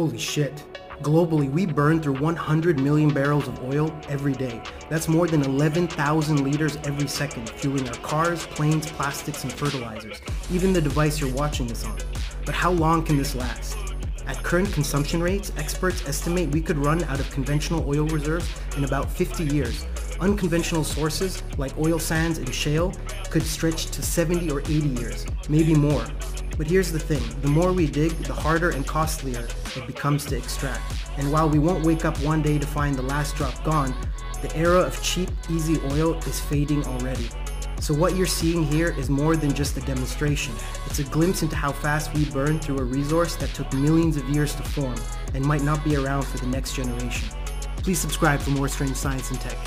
Holy shit. Globally, we burn through 100 million barrels of oil every day. That's more than 11,000 liters every second, fueling our cars, planes, plastics, and fertilizers, even the device you're watching this on. But how long can this last? At current consumption rates, experts estimate we could run out of conventional oil reserves in about 50 years. Unconventional sources, like oil sands and shale, could stretch to 70 or 80 years, maybe more. But here's the thing, the more we dig, the harder and costlier it becomes to extract. And while we won't wake up one day to find the last drop gone, the era of cheap, easy oil is fading already. So what you're seeing here is more than just a demonstration. It's a glimpse into how fast we burn through a resource that took millions of years to form and might not be around for the next generation. Please subscribe for more strange science and tech.